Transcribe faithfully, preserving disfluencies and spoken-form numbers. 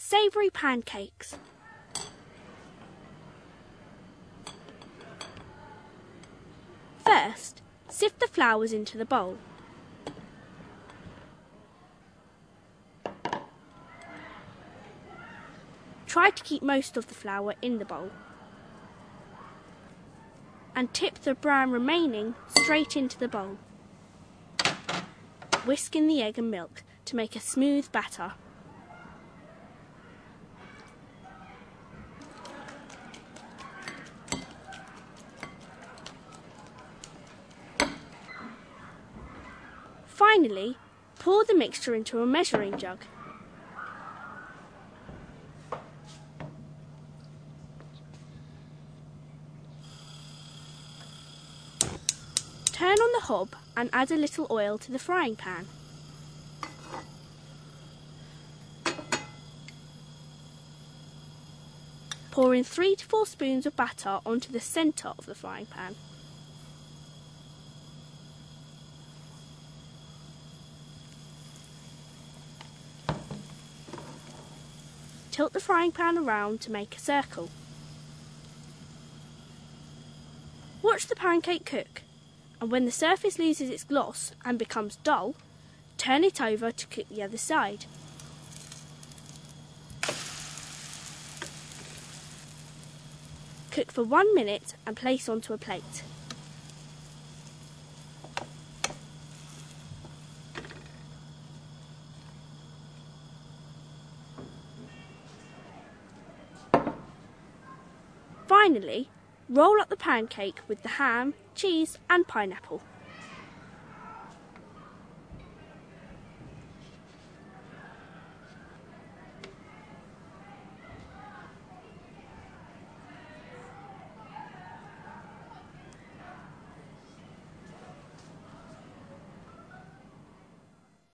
savoury pancakes. First, sift the flours into the bowl. Try to keep most of the flour in the bowl. And tip the bran remaining straight into the bowl. Whisk in the egg and milk to make a smooth batter. Finally, pour the mixture into a measuring jug. Turn on the hob and add a little oil to the frying pan. Pour in three to four spoons of batter onto the centre of the frying pan. Tilt the frying pan around to make a circle. Watch the pancake cook, and when the surface loses its gloss and becomes dull, turn it over to cook the other side. Cook for one minute and place onto a plate. Finally, roll up the pancake with the ham, cheese and pineapple.